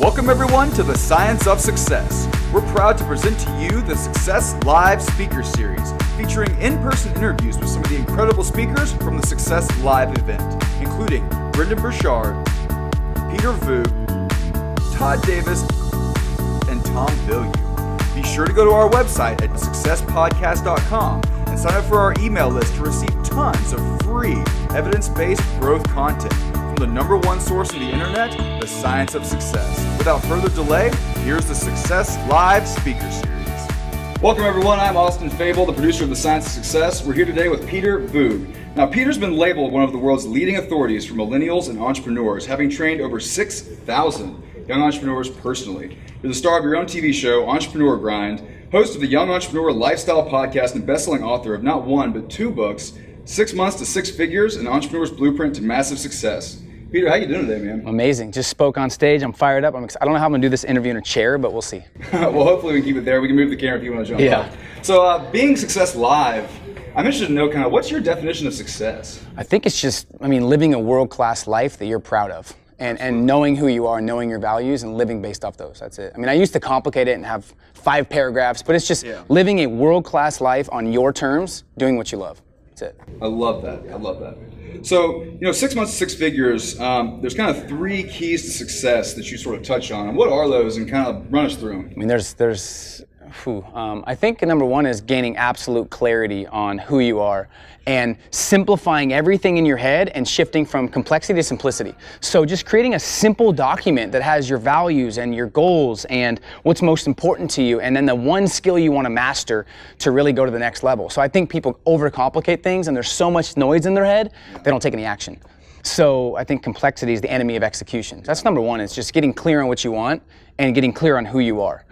Welcome everyone to The Science of Success. We're proud to present to you the Success Live Speaker Series, featuring in-person interviews with some of the incredible speakers from the Success Live event, including Brendan Burchard, Peter Voogd, Todd Davis, and Tom Bilyeu. Be sure to go to our website at successpodcast.com and sign up for our email list to receive tons of free evidence-based growth content from the #1 source on the internet, The Science of Success. Without further delay, here's the Success Live Speaker Series. Welcome everyone, I'm Austin Fable, the producer of The Science of Success. We're here today with Peter Voogd. Now, Peter's been labeled one of the world's leading authorities for millennials and entrepreneurs, having trained over 6,000 young entrepreneurs personally. You're the star of your own TV show, Entrepreneur Grind, host of the Young Entrepreneur Lifestyle Podcast, and best-selling author of not one, but 2 books, 6 Months to Six Figures and Entrepreneur's Blueprint to Massive Success. Peter, how you doing today, man? Amazing. Just spoke on stage. I'm fired up. I don't know how I'm going to do this interview in a chair, but we'll see. Well, hopefully we can keep it there. We can move the camera if you want to jump off. So being Success Live, I'm interested to know kind of what's your definition of success? I think it's just, living a world-class life that you're proud of. And knowing who you are, knowing your values, and living based off those. That's it. I mean, I used to complicate it and have 5 paragraphs, but it's just living a world-class life on your terms, doing what you love. That's it. I love that. I love that. So, 6 months to six figures, there's kind of 3 keys to success that you sort of touch on. And what are those, and kind of run us through them? I mean, I think #1 is gaining absolute clarity on who you are and simplifying everything in your head and shifting from complexity to simplicity. So just creating a simple document that has your values and your goals and what's most important to you, and then the one skill you want to master to really go to the next level. So I think people overcomplicate things, and there's so much noise in their head, they don't take any action. So I think complexity is the enemy of execution. That's #1. It's just getting clear on what you want and getting clear on who you are.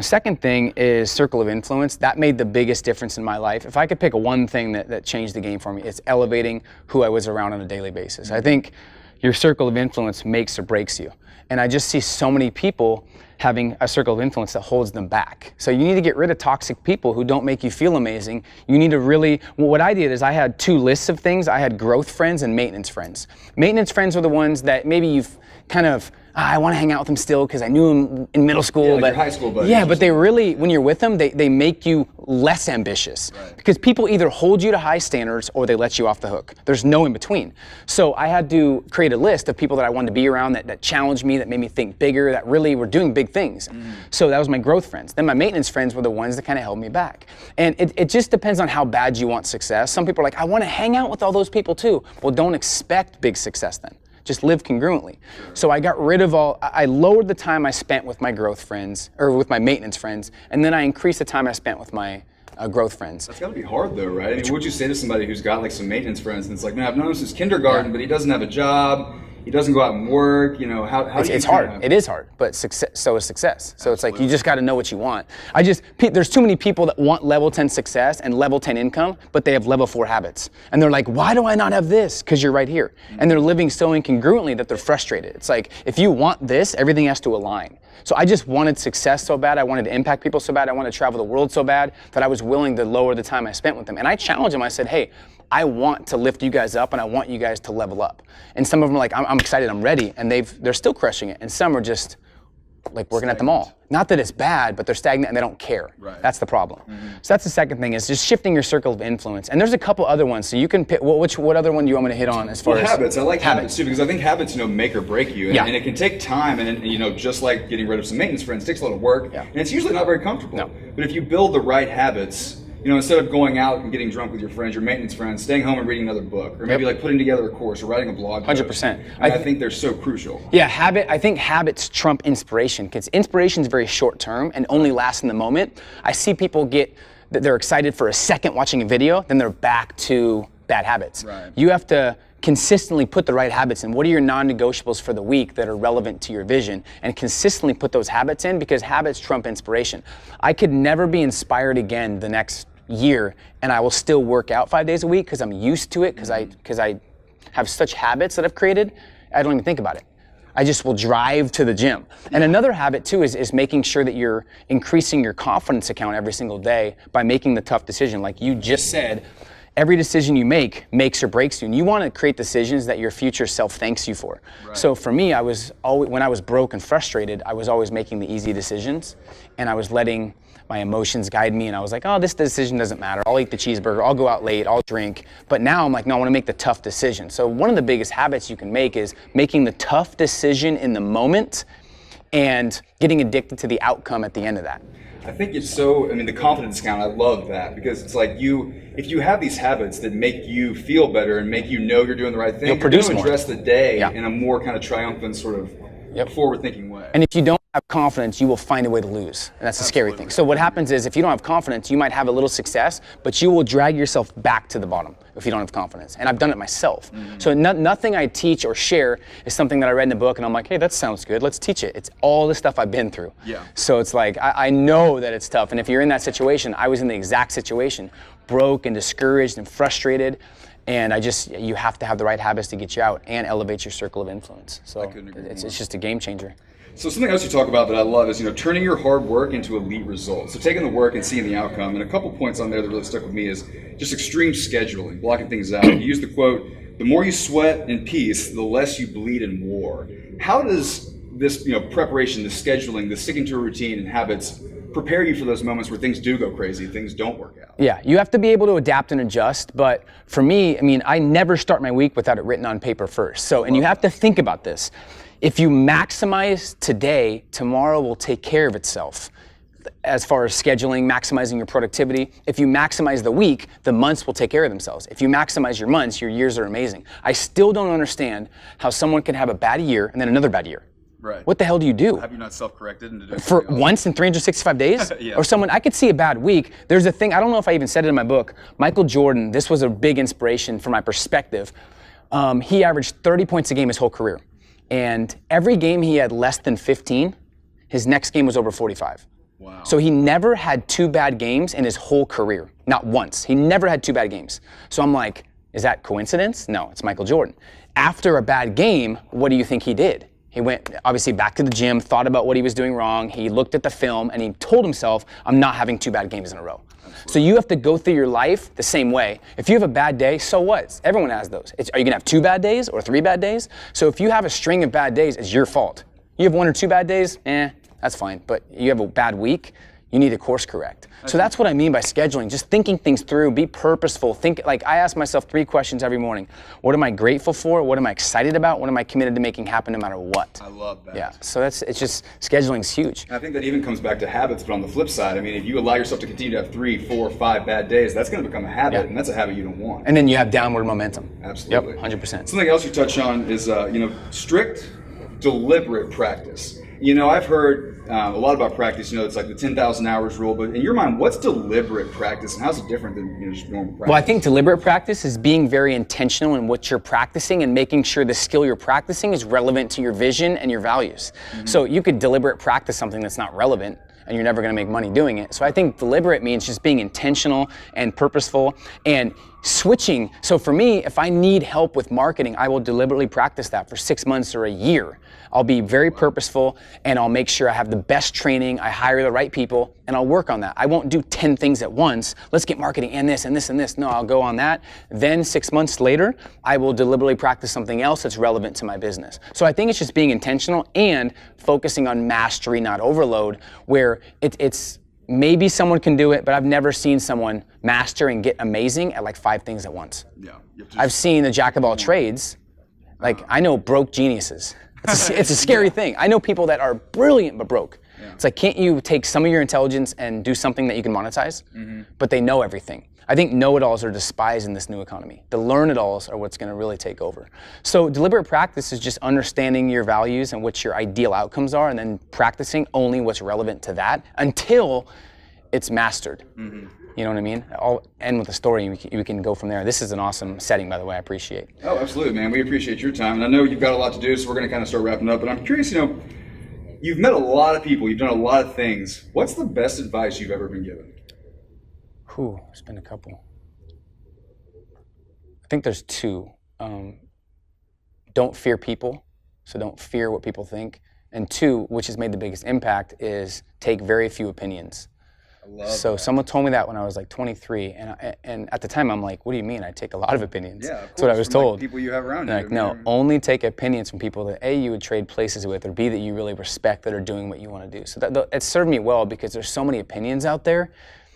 Second thing is circle of influence. That made the biggest difference in my life. If I could pick one thing that changed the game for me, it's elevating who I was around on a daily basis. I think your circle of influence makes or breaks you. And I just see so many people having a circle of influence that holds them back. So you need to get rid of toxic people who don't make you feel amazing. You need to really, what I did is I had 2 lists of things. I had growth friends and maintenance friends. Maintenance friends were the ones that maybe you've kind of, I want to hang out with them still because I knew them in middle school. Yeah, like your high school buddies. Yeah, but they really, when you're with them, they make you less ambitious. Right. Because people either hold you to high standards or they let you off the hook. There's no in between. So I had to create a list of people that I wanted to be around, that challenged me, that made me think bigger, that really were doing big things. So that was my growth friends. Then my maintenance friends were the ones that kind of held me back. And it just depends on how bad you want success. Some people are like, I want to hang out with all those people too. Well, don't expect big success then. Just live congruently. So I got rid of I lowered the time I spent with my growth friends, or with my maintenance friends, and then I increased the time I spent with my growth friends. That's gotta be hard though, right? I mean, what would you say to somebody who's got like some maintenance friends and it's like, man, I've known him since kindergarten, but he doesn't have a job, he doesn't go out and work, how do you? It's hard, it is hard, but success, so is success. So it's like, you just gotta know what you want. There's too many people that want level 10 success and level 10 income, but they have level 4 habits. And they're like, why do I not have this? Because you're right here. And they're living so incongruently that they're frustrated. It's like, if you want this, everything has to align. So I just wanted success so bad, I wanted to impact people so bad, I wanted to travel the world so bad, that I was willing to lower the time I spent with them. And I challenged them, I said, hey, I want to lift you guys up and I want you guys to level up. And some of them are like, I'm excited, I'm ready, and they're still crushing it. And some are just like working at the mall. Not that it's bad, but they're stagnant and they don't care. Right. That's the problem. So that's the second thing, is just shifting your circle of influence. And there's a couple other ones, so you can pick what other one do you want me to hit on as far as habits? I like habits too, because I think habits make or break you, and it can take time, and just like getting rid of some maintenance friends, it takes a lot of work, and it's usually not very comfortable. But if you build the right habits, instead of going out and getting drunk with your friends, your maintenance friends, staying home and reading another book, or maybe like putting together a course or writing a blog post. 100%. I think they're so crucial. Yeah, I think habits trump inspiration, because inspiration is very short term and only lasts in the moment. I see people they're excited for a second watching a video, then they're back to bad habits. You have to consistently put the right habits in. What are your non-negotiables for the week that are relevant to your vision? And consistently put those habits in, because habits trump inspiration. I could never be inspired again the next year, and I will still work out 5 days a week because I'm used to it, because I have such habits that I've created, I don't even think about it. I just will drive to the gym. And another habit too is making sure that you're increasing your confidence account every single day by making the tough decision. Like you just said, Every decision you make makes or breaks you. And you want to create decisions that your future self thanks you for. Right. So for me, I was always, when I was broke and frustrated, I was always making the easy decisions, and I was letting my emotions guide me. And I was like, oh, this decision doesn't matter. I'll eat the cheeseburger. I'll go out late. I'll drink. But now I'm like, no, I want to make the tough decision. So one of the biggest habits you can make is making the tough decision in the moment and getting addicted to the outcome at the end of that. I think it's so, I mean, the confidence count, I love that, because it's like if you have these habits that make you feel better and make you know you're doing the right thing, you're going to address the day in a more kind of triumphant sort of forward-thinking way. And if you don't have confidence, you will find a way to lose. And that's the scary thing. So what happens is if you don't have confidence, you might have a little success, but you will drag yourself back to the bottom if you don't have confidence. And I've done it myself. Mm-hmm. So nothing I teach or share is something that I read in a book and I'm like, hey, that sounds good, let's teach it. It's all the stuff I've been through. Yeah. So it's like, I know that it's tough. And if you're in that situation, I was in the exact situation, broke and discouraged and frustrated. And you have to have the right habits to get you out and elevate your circle of influence. So it's just a game changer. So something else you talk about that I love is, you know, turning your hard work into elite results. So taking the work and seeing the outcome. And a couple points on there that really stuck with me is just extreme scheduling, blocking things out. You use the quote, the more you sweat in peace, the less you bleed in war. How does this, you know, preparation, the scheduling, the sticking to a routine and habits prepare you for those moments where things do go crazy, things don't work out? Yeah, you have to be able to adapt and adjust, but for me, I mean, I never start my week without it written on paper first. So, and you have to think about this. If you maximize today, tomorrow will take care of itself. As far as scheduling, maximizing your productivity. If you maximize the week, the months will take care of themselves. If you maximize your months, your years are amazing. I still don't understand how someone can have a bad year and then another bad year. Right. What the hell do you do? Have you not self-corrected? For once in 365 days? Yeah. Or someone, I could see a bad week. There's a thing, I don't know if I even said it in my book, Michael Jordan, this was a big inspiration from my perspective. He averaged 30 points a game his whole career. And every game he had less than 15, his next game was over 45. Wow. So he never had two bad games in his whole career. Not once. He never had two bad games. So I'm like, is that coincidence? No, it's Michael Jordan. After a bad game, what do you think he did? He went, obviously, back to the gym, thought about what he was doing wrong. He looked at the film, and he told himself, I'm not having two bad games in a row. Absolutely. So you have to go through your life the same way. If you have a bad day, so what? Everyone has those. Are you going to have two bad days or three bad days? So if you have a string of bad days, it's your fault. You have one or two bad days, that's fine. But you have a bad week, you need to course correct. Okay. So that's what I mean by scheduling, just thinking things through, be purposeful. Think, like, I ask myself 3 questions every morning. What am I grateful for? What am I excited about? What am I committed to making happen no matter what? I love that. Yeah, so it's just, scheduling's huge. And I think that even comes back to habits, but on the flip side, I mean, if you allow yourself to continue to have 3, 4, 5 bad days, that's gonna become a habit, and that's a habit you don't want. And then you have downward momentum. Absolutely. Yep, 100%. Something else you touch on is, strict, deliberate practice. You know, I've heard a lot about practice. You know, it's like the 10,000 hours rule. But in your mind, what's deliberate practice, and how's it different than just normal practice? Well, I think deliberate practice is being very intentional in what you're practicing and making sure the skill you're practicing is relevant to your vision and your values. Mm-hmm. So you could deliberate practice something that's not relevant, and you're never going to make money doing it. So I think deliberate means just being intentional and purposeful and switching. So for me, if I need help with marketing, I will deliberately practice that for 6 months or a year. I'll be very purposeful, and I'll make sure I have the best training, I hire the right people, and I'll work on that. I won't do 10 things at once. Let's get marketing and this and this and this. No, I'll go on that. Then 6 months later, I will deliberately practice something else that's relevant to my business. So I think it's just being intentional and focusing on mastery, not overload, where it's maybe someone can do it, but I've never seen someone master and get amazing at like 5 things at once. Yeah, I've seen the jack of all trades. Like, I know broke geniuses. It's a scary thing. I know people that are brilliant but broke. Yeah. It's like, can't you take some of your intelligence and do something that you can monetize? Mm-hmm. But they know everything. I think know-it-alls are despised in this new economy. The learn-it-alls are what's going to really take over. So deliberate practice is just understanding your values and what your ideal outcomes are, and then practicing only what's relevant to that until it's mastered. Mm-hmm. You know what I mean? I'll end with a story, and we can go from there. This is an awesome setting, by the way. I appreciate. Oh, absolutely, man. We appreciate your time. And I know you've got a lot to do, so we're going to kind of start wrapping up. But I'm curious, you know, you've met a lot of people. You've done a lot of things. What's the best advice you've ever been given? Ooh, there's been a couple. I think there's 2. Don't fear people, so don't fear what people think. And 2, which has made the biggest impact, is take very few opinions. So someone told me that when I was like 23, and at the time I'm like, what do you mean? I take a lot of opinions. Yeah, of course. That's what I was told. Like, people you have around you. Like, no, only take opinions from people that A, you would trade places with, or B, that you really respect that are doing what you want to do. So that it served me well, because there's so many opinions out there,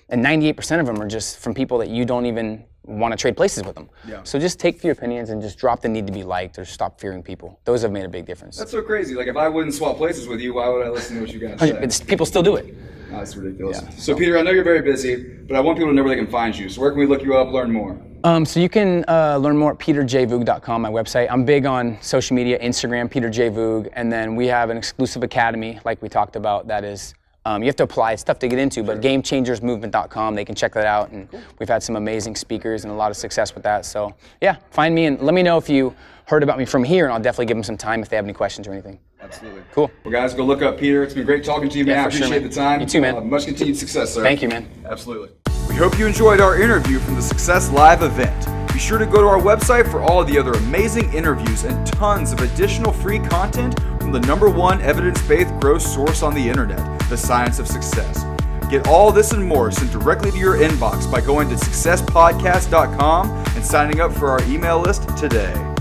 and 98% of them are just from people that you don't even want to trade places with them. Yeah. So just take your opinions and just drop the need to be liked, or stop fearing people. Those have made a big difference. That's so crazy. Like, if I wouldn't swap places with you, why would I listen to what you guys say? People still do it. Oh, that's ridiculous. Yeah. So Peter, I know you're very busy, but I want people to know where they can find you. So where can we look you up, learn more? So you can learn more at peterjvoogd.com, my website. I'm big on social media, Instagram, peterjvoogd, and then we have an exclusive academy, like we talked about, that is you have to apply. It's tough to get into, but gamechangersmovement.com, they can check that out. And we've had some amazing speakers and a lot of success with that. So yeah, find me and let me know if you heard about me from here, and I'll definitely give them some time if they have any questions or anything. Absolutely. Cool. Well, guys, go look up Peter. It's been great talking to you, man. I appreciate the time. You too, man. Much continued success, sir. Thank you, man. Absolutely. We hope you enjoyed our interview from the Success Live event. Be sure to go to our website for all of the other amazing interviews and tons of additional free content from the #1 evidence-based growth source on the internet, The Science of Success. Get all this and more sent directly to your inbox by going to successpodcast.com and signing up for our email list today.